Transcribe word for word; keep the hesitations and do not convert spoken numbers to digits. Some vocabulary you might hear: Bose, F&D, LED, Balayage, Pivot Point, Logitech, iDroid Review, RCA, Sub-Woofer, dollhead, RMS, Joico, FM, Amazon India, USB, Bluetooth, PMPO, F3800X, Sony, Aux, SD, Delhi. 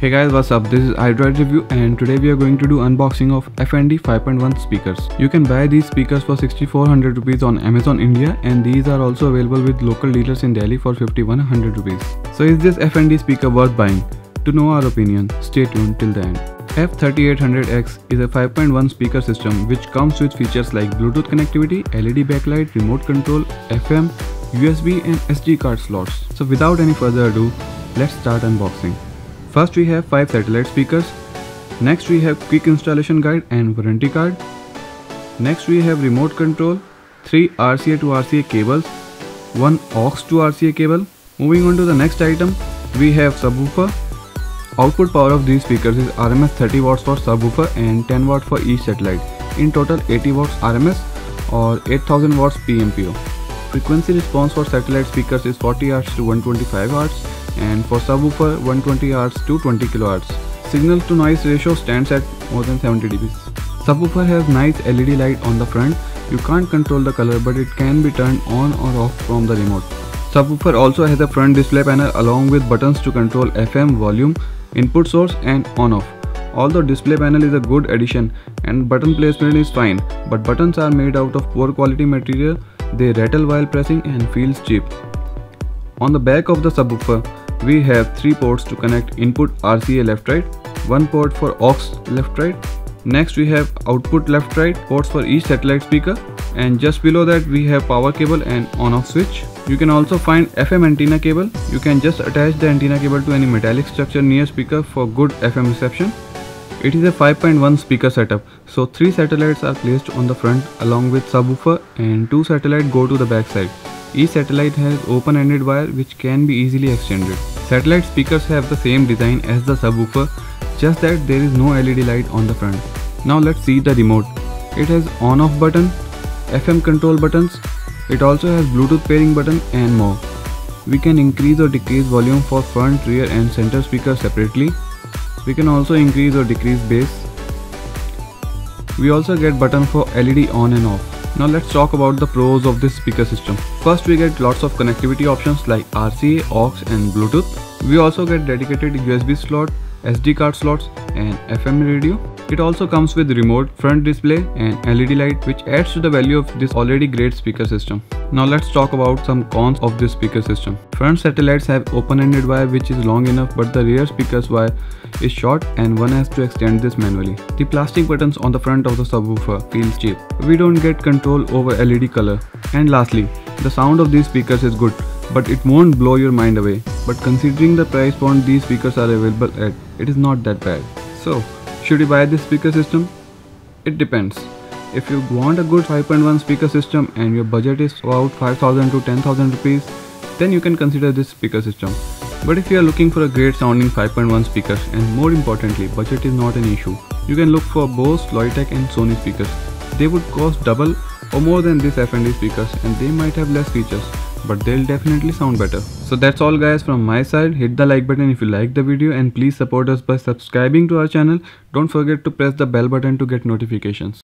Hey guys, what's up? This is iDroid Review and today we are going to do unboxing of F and D five point one speakers. You can buy these speakers for sixty-four hundred rupees on Amazon India and these are also available with local dealers in Delhi for fifty-one hundred rupees. So is this F and D speaker worth buying? To know our opinion, stay tuned till the end. F thirty-eight hundred X is a five point one speaker system which comes with features like Bluetooth connectivity, L E D backlight, remote control, F M, U S B and S D card slots. So without any further ado, let's start unboxing. First we have five satellite speakers, next we have quick installation guide and warranty card, next we have remote control, three R C A to R C A cables, one aux to R C A cable. Moving on to the next item, we have subwoofer. Output power of these speakers is R M S thirty watts for subwoofer and ten watts for each satellite, in total eighty watts R M S or eight thousand watts P M P O. Frequency response for satellite speakers is forty hertz to one twenty-five hertz. And for subwoofer one twenty hertz to twenty kilohertz. Signal to noise ratio stands at more than seventy decibels. Subwoofer has nice L E D light on the front. You can't control the color but it can be turned on or off from the remote. Subwoofer also has a front display panel along with buttons to control F M, volume, input source and on-off. Although display panel is a good addition and button placement is fine, but buttons are made out of poor quality material. They rattle while pressing and feels cheap. On the back of the subwoofer, we have three ports to connect input R C A left-right, one port for aux left-right, next we have output left-right ports for each satellite speaker and just below that we have power cable and on-off switch. You can also find F M antenna cable. You can just attach the antenna cable to any metallic structure near speaker for good F M reception. It is a five point one speaker setup, so three satellites are placed on the front along with subwoofer and two satellites go to the back side. Each satellite has open-ended wire which can be easily extended. Satellite speakers have the same design as the subwoofer, just that there is no L E D light on the front. Now let's see the remote. It has on-off button, F M control buttons, it also has Bluetooth pairing button and more. We can increase or decrease volume for front, rear and center speakers separately. We can also increase or decrease bass. We also get button for L E D on and off. Now let's talk about the pros of this speaker system. First we get lots of connectivity options like R C A, aux and Bluetooth. We also get dedicated U S B slot, S D card slots and F M radio. It also comes with remote, front display and L E D light which adds to the value of this already great speaker system. Now let's talk about some cons of this speaker system. Front satellites have open-ended wire which is long enough but the rear speaker's wire is short and one has to extend this manually. The plastic buttons on the front of the subwoofer feels cheap. We don't get control over L E D color. And lastly, the sound of these speakers is good, but it won't blow your mind away. But considering the price point these speakers are available at, it is not that bad. So, should you buy this speaker system? It depends. If you want a good five point one speaker system and your budget is about five thousand to ten thousand rupees, then you can consider this speaker system. But if you are looking for a great sounding five point one speakers and more importantly, budget is not an issue, you can look for Bose, Logitech and Sony speakers. They would cost double or more than these F and D speakers and they might have less features, but they'll definitely sound better. So that's all guys from my side. Hit the like button if you like the video and please support us by subscribing to our channel. Don't forget to press the bell button to get notifications.